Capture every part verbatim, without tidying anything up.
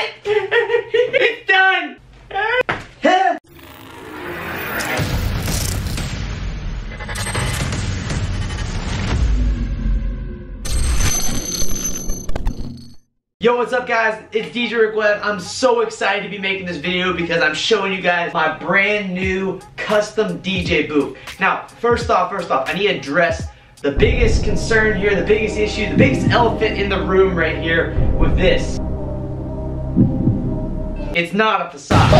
it! It's done! Yo, what's up guys? It's D J Rick Webb. I'm so excited to be making this video because I'm showing you guys my brand new custom D J booth. Now, first off, first off, I need to address the biggest concern here, the biggest issue, the biggest elephant in the room right here with this. It's not a facade.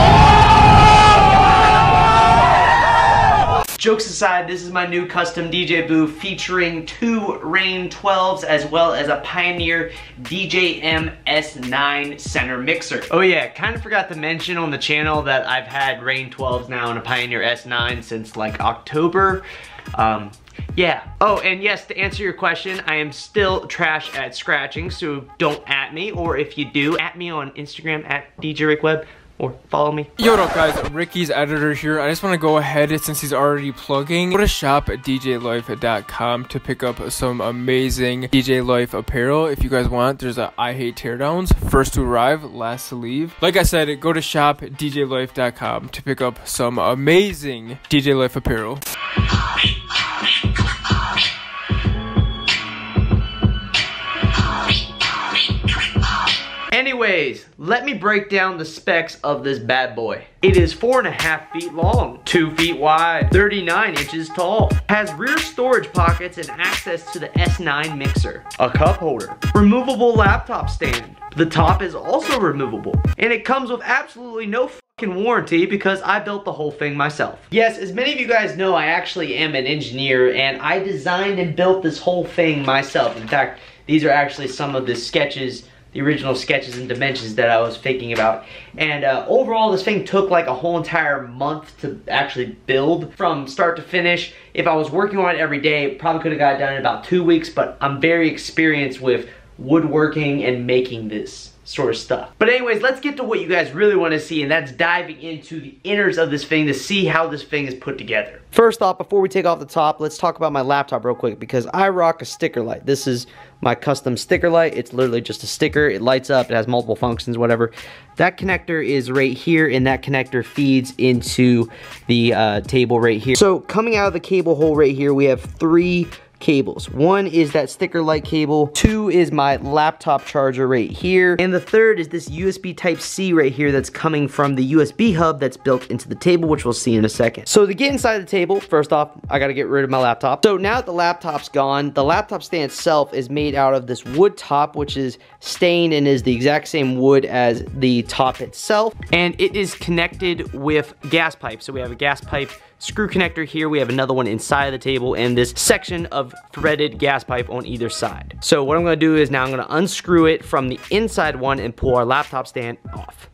Jokes aside, this is my new custom D J booth featuring two Rane twelves as well as a Pioneer D J M S nine center mixer. Oh yeah, kind of forgot to mention on the channel that I've had Rane twelves now and a Pioneer S nine since like October. Um, Yeah. Oh, and yes, to answer your question, I am still trash at scratching, so don't at me, or if you do, at me on Instagram at D J Rick Webb, or follow me. Yo, what up guys, Ricky's editor here. I just want to go ahead, since he's already plugging, go to shop D J life dot com to pick up some amazing D J Life apparel. If you guys want, there's a I Hate Teardowns, first to arrive, last to leave. Like I said, go to shop D J life dot com to pick up some amazing D J Life apparel. Anyways, let me break down the specs of this bad boy. It is four and a half feet long, two feet wide, thirty-nine inches tall, has rear storage pockets and access to the S nine mixer, a cup holder, removable laptop stand. The top is also removable, and it comes with absolutely no fucking warranty because I built the whole thing myself. Yes, as many of you guys know, I actually am an engineer, and I designed and built this whole thing myself. In fact, these are actually some of the sketches, the original sketches and dimensions that I was thinking about. And uh, overall, this thing took like a whole entire month to actually build from start to finish. If I was working on it every day, probably could have got it done in about two weeks, but I'm very experienced with woodworking and making this sort of stuff. But anyways, let's get to what you guys really want to see, and that's diving into the innards of this thing to see how this thing is put together. First off, before we take off the top, let's talk about my laptop real quick, because I rock a sticker light. This is my custom sticker light. It's literally just a sticker. It lights up, it has multiple functions, whatever. That connector is right here, and that connector feeds into the uh, table right here. So coming out of the cable hole right here, we have three cables. One is that sticker light cable, two is my laptop charger right here, and the third is this U S B type C right here that's coming from the U S B hub that's built into the table, which we'll see in a second. So to get inside the table, first off, I gotta get rid of my laptop. So now that the laptop's gone, the laptop stand itself is made out of this wood top, which is stained and is the exact same wood as the top itself, and it is connected with gas pipes. So we have a gas pipe screw connector here, we have another one inside the table, and this section of threaded gas pipe on either side. So what I'm gonna do is now I'm gonna unscrew it from the inside one and pull our laptop stand off.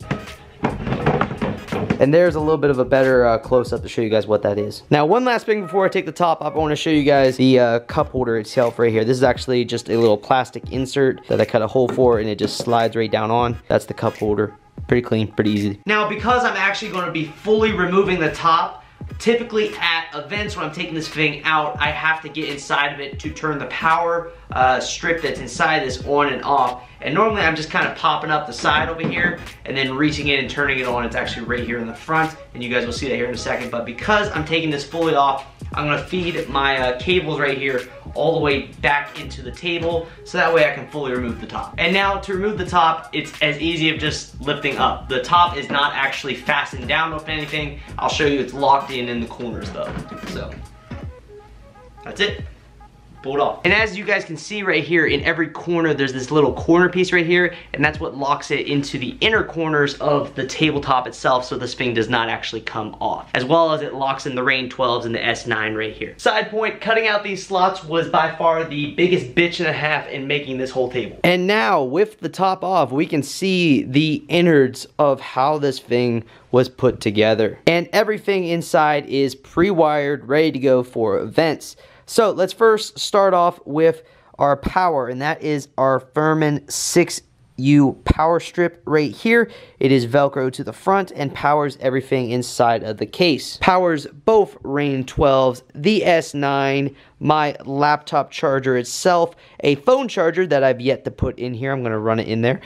And there's a little bit of a better uh, close-up to show you guys what that is. Now, one last thing before I take the top off, I want to show you guys the uh, cup holder itself right here. This is actually just a little plastic insert that I cut a hole for, and it just slides right down on. That's the cup holder. Pretty clean, pretty easy. Now, because I'm actually gonna be fully removing the top, typically at events when I'm taking this thing out, I have to get inside of it to turn the power uh, strip that's inside this on and off. And normally I'm just kind of popping up the side over here and then reaching in and turning it on. It's actually right here in the front, and you guys will see that here in a second. But because I'm taking this fully off, I'm gonna feed my uh, cables right here all the way back into the table, so that way I can fully remove the top. And now to remove the top, it's as easy as just lifting up. The top is not actually fastened down with anything. I'll show you it's locked in in the corners though. So that's it. Pulled off. And as you guys can see right here, in every corner there's this little corner piece right here, and that's what locks it into the inner corners of the tabletop itself, so this thing does not actually come off. As well as it locks in the Rane twelves and the S nine right here. Side point, cutting out these slots was by far the biggest bitch and a half in making this whole table. And now, with the top off, we can see the innards of how this thing was put together. And everything inside is pre-wired, ready to go for events. So let's first start off with our power, and that is our Furman six U power strip right here. It is Velcro to the front and powers everything inside of the case. Powers both Rane twelves, the S nine, my laptop charger itself, a phone charger that I've yet to put in here. I'm gonna run it in there,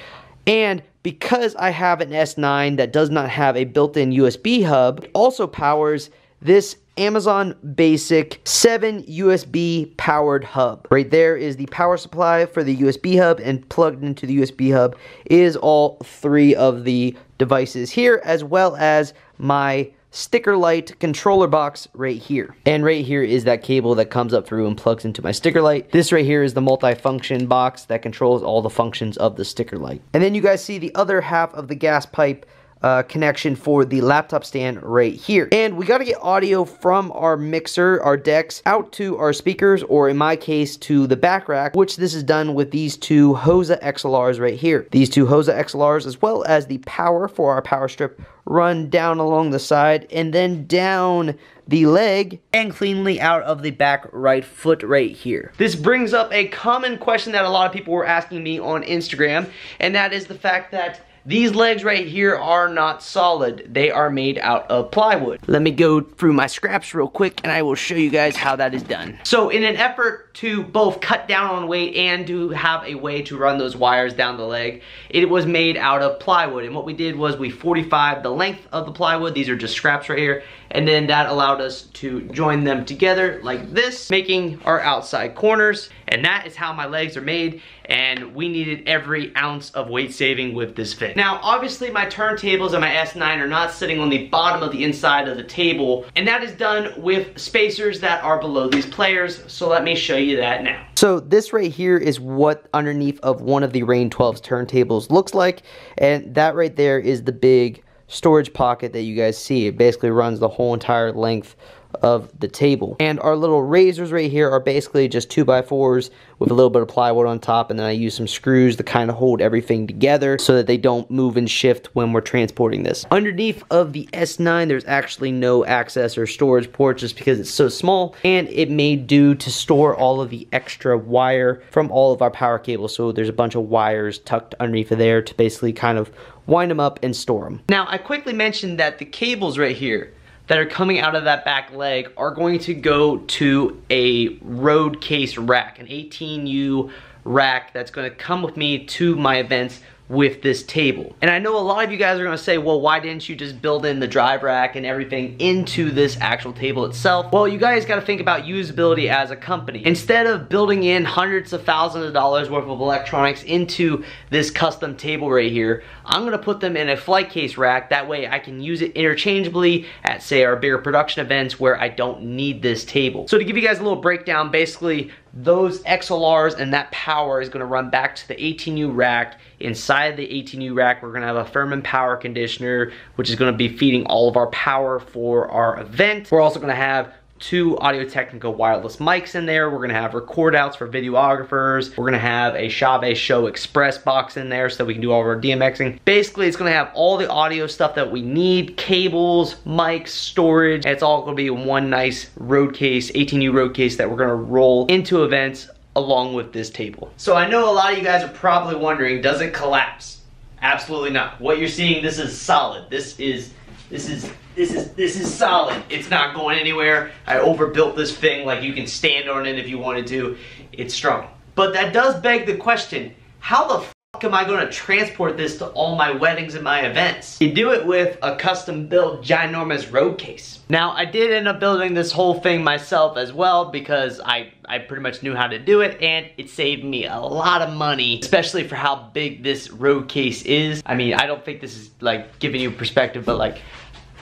And because I have an S nine that does not have a built-in U S B hub, it also powers this Amazon Basic seven U S B powered hub. Right there is the power supply for the U S B hub, and plugged into the U S B hub is all three of the devices here, as well as my sticker light controller box right here. And right here is that cable that comes up through and plugs into my sticker light. This right here is the multi-function box that controls all the functions of the sticker light. And then you guys see the other half of the gas pipe Uh, connection for the laptop stand right here. And we got to get audio from our mixer, our decks, out to our speakers, or in my case to the back rack, which this is done with these two Hosa X L Rs right here. These two Hosa X L Rs, as well as the power for our power strip, run down along the side and then down the leg and cleanly out of the back right foot right here. This brings up a common question that a lot of people were asking me on Instagram, and that is the fact that these legs right here are not solid. They are made out of plywood. Let me go through my scraps real quick and I will show you guys how that is done. So in an effort to both cut down on weight and to have a way to run those wires down the leg, it was made out of plywood. And what we did was we forty-fived the length of the plywood. These are just scraps right here. And then that allowed us to join them together like this, making our outside corners. And that is how my legs are made. And we needed every ounce of weight saving with this fit. Now, obviously my turntables and my S nine are not sitting on the bottom of the inside of the table, and that is done with spacers that are below these players, so let me show you that now. So this right here is what underneath of one of the Rane twelve's turntables looks like, and that right there is the big storage pocket that you guys see. It basically runs the whole entire length of the table. And our little razors right here are basically just two by fours with a little bit of plywood on top, and then I use some screws to kind of hold everything together so that they don't move and shift when we're transporting this. Underneath of the S nine, there's actually no access or storage port just because it's so small, and it made do to store all of the extra wire from all of our power cables. So there's a bunch of wires tucked underneath of there to basically kind of wind them up and store them. Now, I quickly mentioned that the cables right here that are coming out of that back leg are going to go to a road case rack, an eighteen U rack that's going to come with me to my events with this table. And I know a lot of you guys are going to say, well, why didn't you just build in the drive rack and everything into this actual table itself? Well, you guys got to think about usability as a company. Instead of building in hundreds of thousands of dollars worth of electronics into this custom table right here, I'm going to put them in a flight case rack. That way I can use it interchangeably at, say, our bigger production events where I don't need this table. So to give you guys a little breakdown, basically those X L Rs and that power is going to run back to the eighteen U rack. Inside the eighteen U rack, we're gonna have a Furman power conditioner, which is gonna be feeding all of our power for our event. We're also gonna have two Audio Technica wireless mics in there. We're gonna have record outs for videographers. We're gonna have a Chauvet Show Express box in there so that we can do all of our DMXing. Basically, it's gonna have all the audio stuff that we need, cables, mics, storage. It's all gonna be one nice road case, eighteen U road case that we're gonna roll into events along with this table. So I know a lot of you guys are probably wondering, does it collapse? Absolutely not. What you're seeing, this is solid. This is, this is, this is, this is solid. It's not going anywhere. I overbuilt this thing, like you can stand on it if you wanted to. It's strong. But that does beg the question, how the fuck am I gonna transport this to all my weddings and my events? You do it with a custom built ginormous road case. Now, I did end up building this whole thing myself as well because I, I pretty much knew how to do it, and it saved me a lot of money, especially for how big this road case is. I mean, I don't think this is like giving you perspective, but like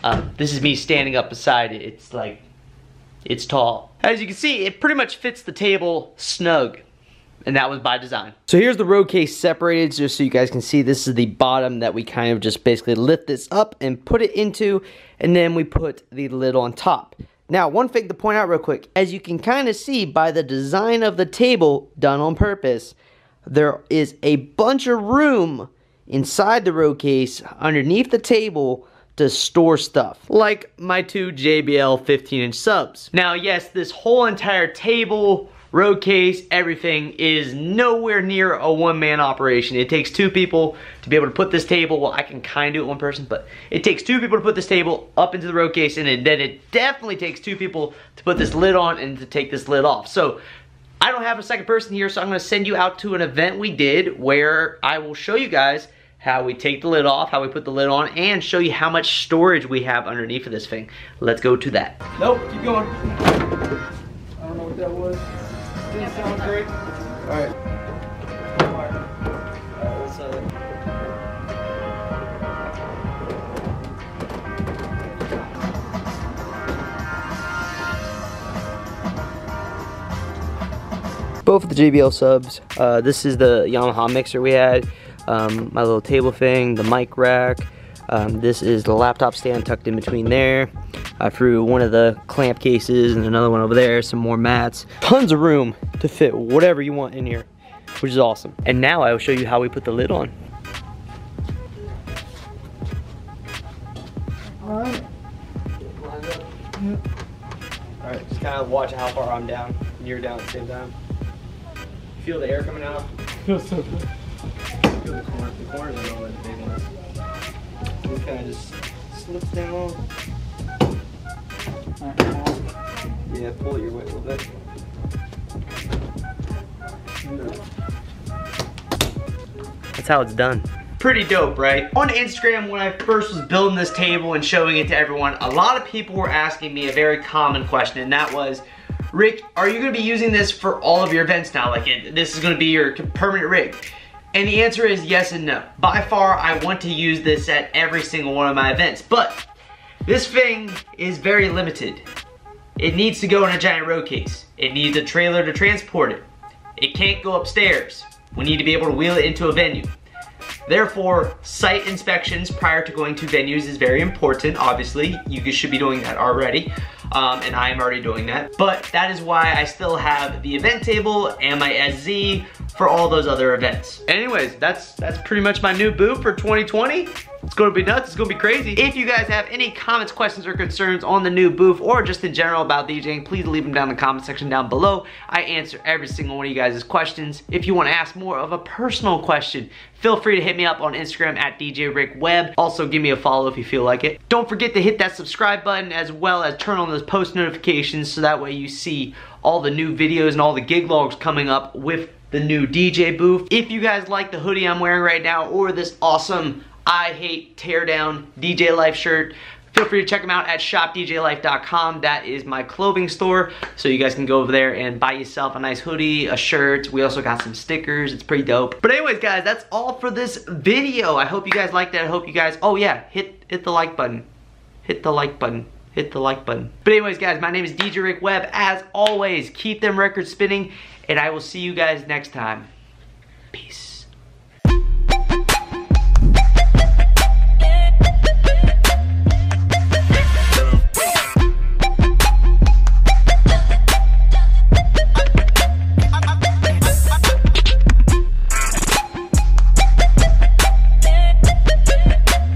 um, this is me standing up beside it. It's like, it's tall. As you can see, it pretty much fits the table snug. And that was by design. So here's the road case separated, just so you guys can see. This is the bottom that we kind of just basically lift this up and put it into, and then we put the lid on top. Now, one thing to point out real quick, as you can kind of see by the design of the table done on purpose, there is a bunch of room inside the road case underneath the table to store stuff, like my two J B L fifteen inch subs. Now, yes, this whole entire table, road case, everything is nowhere near a one-man operation. It takes two people to be able to put this table, well, I can kind of do it one person, but it takes two people to put this table up into the road case, and it, then it definitely takes two people to put this lid on and to take this lid off. So I don't have a second person here, so I'm gonna send you out to an event we did where I will show you guys how we take the lid off, how we put the lid on, and show you how much storage we have underneath of this thing. Let's go to that. Nope, keep going. I don't know what that was. Didn't sound great. All right. Both of the J B L subs. Uh, this is the Yamaha mixer we had. Um, my little table thing, the mic rack. Um, this is the laptop stand tucked in between there. I threw one of the clamp cases and another one over there, some more mats. Tons of room to fit whatever you want in here, which is awesome. And now I will show you how we put the lid on. All right. All right, just kind of watch how far I'm down and you're down at the same time. Feel the air coming out. Feels so good. Feel the corners. The corners are all the big ones. This kind of just slips down. All right. Yeah, pull it your way a little bit. That's how it's done. Pretty dope, right? On Instagram, when I first was building this table and showing it to everyone, a lot of people were asking me a very common question, and that was, Rick, are you gonna be using this for all of your events now? Like, it, this is gonna be your permanent rig. And the answer is yes and no. By far, I want to use this at every single one of my events, but this thing is very limited. It needs to go in a giant road case. It needs a trailer to transport it. It can't go upstairs. We need to be able to wheel it into a venue. Therefore, site inspections prior to going to venues is very important, obviously. You should be doing that already, um, and I am already doing that. But that is why I still have the event table and my S Z for all those other events. Anyways, that's that's pretty much my new boo for twenty twenty. It's gonna be nuts, it's gonna be crazy. If you guys have any comments, questions, or concerns on the new booth or just in general about DJing, please leave them down in the comment section down below. I answer every single one of you guys' questions. If you wanna ask more of a personal question, feel free to hit me up on Instagram at D J Rick Webb. Also give me a follow if you feel like it. Don't forget to hit that subscribe button as well as turn on those post notifications so that way you see all the new videos and all the gig logs coming up with the new D J booth. If you guys like the hoodie I'm wearing right now or this awesome I hate teardown D J Life shirt, feel free to check them out at shop D J life dot com. That is my clothing store, so you guys can go over there and buy yourself a nice hoodie, a shirt. We also got some stickers. It's pretty dope. But anyways, guys, that's all for this video. I hope you guys liked it. I hope you guys, oh yeah, hit hit the like button. Hit the like button. Hit the like button. But anyways, guys, my name is D J Rick Webb. As always, keep them records spinning, and I will see you guys next time. Peace.